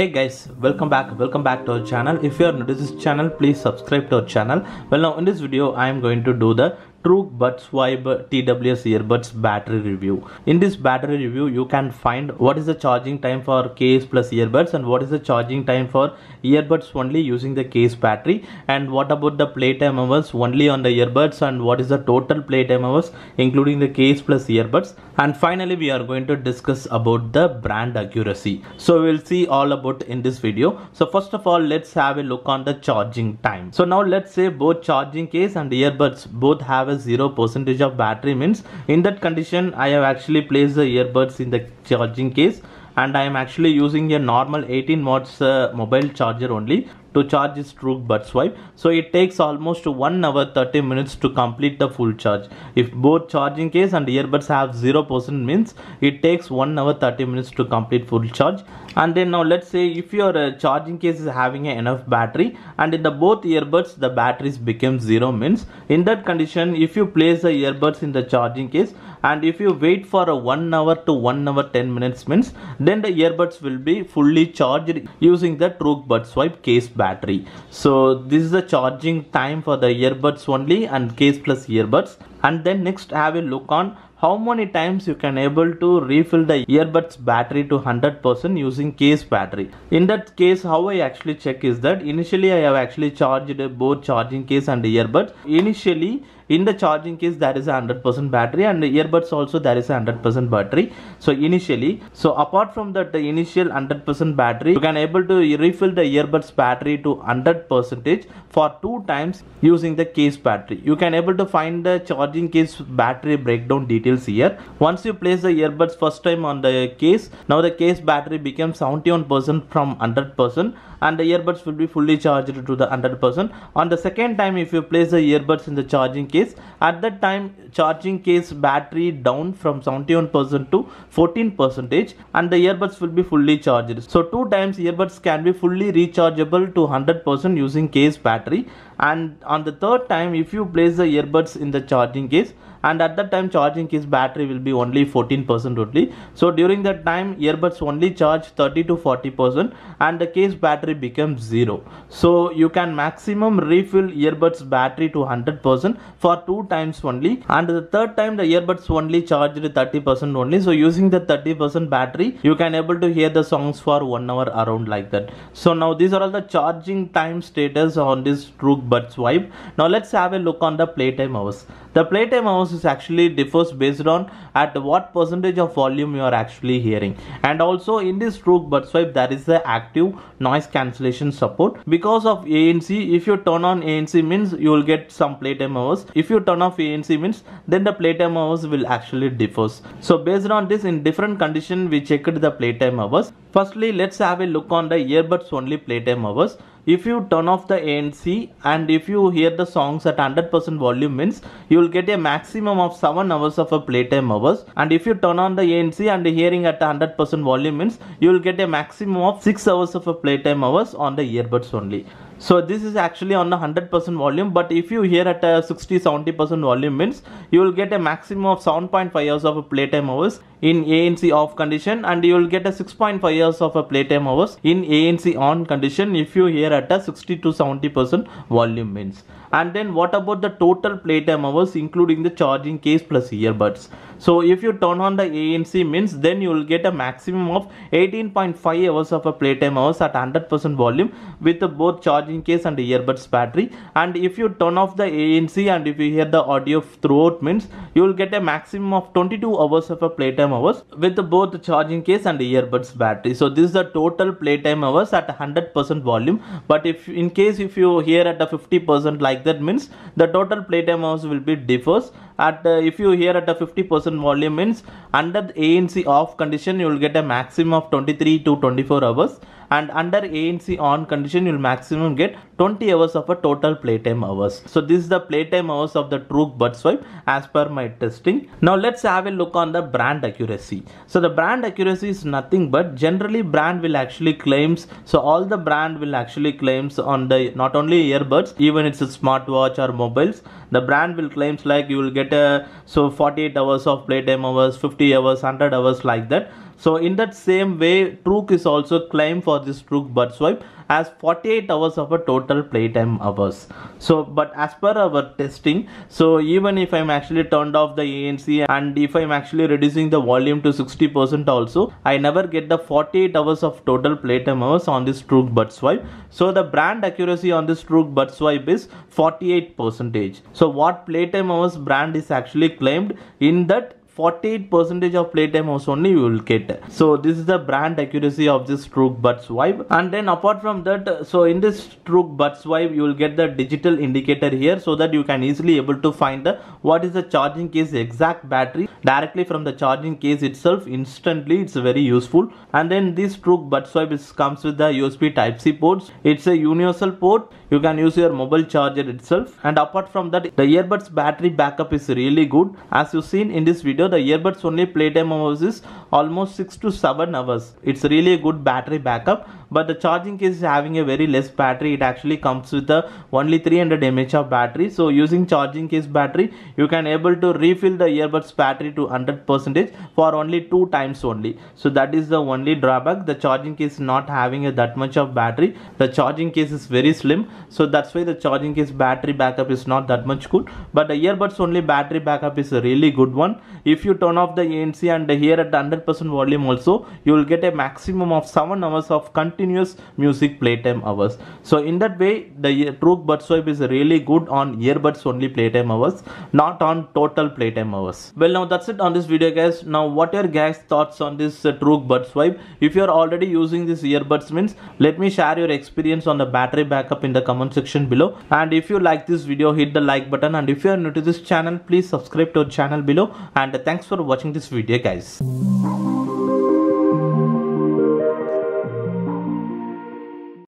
Hey guys, welcome back to our channel. If you are new to this channel, please subscribe to our channel. Well, now in this video I am going to do the True Buds Vibe TWS earbuds battery review. In this battery review, you can find what is the charging time for case plus earbuds and what is the charging time for earbuds only using the case battery, and what about the playtime hours only on the earbuds, and what is the total playtime hours including the case plus earbuds. And finally, we are going to discuss about the brand accuracy. So we'll see all about in this video. So first of all, let's have a look on the charging time. So now let's say both charging case and earbuds both have a 0% of battery, means in that condition I have actually placed the earbuds in the charging case and I am actually using a normal 18 watts mobile charger only to charge this Truke Buds Vibe. So it takes almost 1 hour 30 minutes to complete the full charge. If both charging case and earbuds have 0%, means it takes 1 hour 30 minutes to complete full charge. And then now let's say if your charging case is having enough battery and in the both earbuds the batteries become 0, means in that condition if you place the earbuds in the charging case and if you wait for a 1 hour to 1 hour 10 minutes means, then the earbuds will be fully charged using the Truke Buds Vibe case battery. So this is the charging time for the earbuds only and case plus earbuds. And then next have a look on how many times you can able to refill the earbuds battery to 100% using case battery. In that case, how I actually check is that initially I have actually charged both charging case and earbuds. Initially in the charging case there is a 100% battery and the earbuds also there is a 100% battery. So initially, so apart from that the initial 100% battery, you can able to refill the earbuds battery to 100% for 2 times using the case battery. You can able to find the charging case battery breakdown details here. Once you place the earbuds first time on the case, now the case battery becomes 71% from 100% and the earbuds will be fully charged to the 100%. On the second time, if you place the earbuds in the charging case, at that time charging case battery down from 71% to 14% and the earbuds will be fully charged. So 2 times earbuds can be fully rechargeable to 100% using case battery. And on the third time, if you place the earbuds in the charging case and at that time charging case battery will be only 14% only. So during that time earbuds only charge 30 to 40% and the case battery becomes 0. So you can maximum refill earbuds battery to 100% for 2 times only, and the third time the earbuds only charged 30% only. So using the 30% battery you can able to hear the songs for 1 hour around like that. So now these are all the charging time status on this Truke Buds Vibe. Now let's have a look on the playtime hours. The playtime hours is actually differs based on at what percentage of volume you are actually hearing. And also in this Truke Buds Vibe there is the active noise cancellation support because of ANC. If you turn on ANC means you will get some playtime hours. If you turn off ANC means then the playtime hours will actually differs. So based on this, in different condition we checked the playtime hours. Firstly, let's have a look on the earbuds only playtime hours. If you turn off the ANC and if you hear the songs at 100% volume means you will get a maximum of 7 hours of a playtime hours, and if you turn on the ANC and hearing at 100% volume means you will get a maximum of 6 hours of a playtime hours on the earbuds only. So this is actually on the 100% volume, but if you hear at a 60-70% volume means you will get a maximum of 7.5 hours of a playtime hours in ANC off condition, and you will get a 6.5 hours of a playtime hours in ANC on condition if you hear at a 60-70% volume means. And then what about the total playtime hours including the charging case plus earbuds? So if you turn on the ANC means then you will get a maximum of 18.5 hours of a playtime hours at 100% volume with both charging case and earbuds battery. And if you turn off the ANC and if you hear the audio throughout means you will get a maximum of 22 hours of a playtime hours with both charging case and earbuds battery. So this is the total playtime hours at 100% volume. But if in case if you hear at a 50% like that means the total playtime hours will be differs. At if you hear at a 50% volume means under ANC off condition you will get a maximum of 23 to 24 hours, and under ANC on condition you will maximum get 20 hours of a total playtime hours. So this is the playtime hours of the Truke Buds Vibe as per my testing. Now let's have a look on the brand accuracy. So the brand accuracy is nothing but generally brand will actually claims, so all the brand will actually claims on the not only earbuds, even it's a smartwatch or mobiles, the brand will claims like you will get a 48 hours of playtime hours, 50 hours, 100 hours like that. So in that same way, Truke is also claimed for this Truke Buds Vibe as 48 hours of a total playtime hours. So but as per our testing, so even if I'm actually turned off the ANC and if I'm actually reducing the volume to 60% also, I never get the 48 hours of total playtime hours on this Truke Buds Vibe. So the brand accuracy on this Truke Buds Vibe is 48%. So what playtime hours brand is actually claimed, in that 48% of playtime hours only you will get. So this is the brand accuracy of this Truke Buds Vibe. And then apart from that, so in this Truke Buds Vibe you will get the digital indicator here, so that you can easily able to find the what is the charging case exact battery directly from the charging case itself instantly. It's very useful. And then this Truke Buds Vibe comes with the USB Type-C ports. It's a universal port. You can use your mobile charger itself. And apart from that, the earbuds battery backup is really good. As you've seen in this video, the earbuds only playtime hours is almost 6 to 7 hours. It's really a good battery backup, but the charging case is having a very less battery. It actually comes with the only 300 mAh of battery. So using charging case battery, you can able to refill the earbuds battery to 100% for only 2 times only. So that is the only drawback. The charging case not having that much of battery. The charging case is very slim. So that's why the charging case battery backup is not that much good. But the earbuds only battery backup is a really good one. If you turn off the ANC and here at 100% volume also, you will get a maximum of 7 hours of continuous music playtime hours. So in that way, the Truke Buds Vibe is really good on earbuds only playtime hours, not on total playtime hours. Well, now that's it on this video, guys. Now what are your guys thoughts on this Truke Buds Vibe? If you are already using this earbuds means, let me share your experience on the battery backup in the comment section below. And if you like this video, hit the like button, and if you are new to this channel, please subscribe to our channel below. And thanks for watching this video, guys.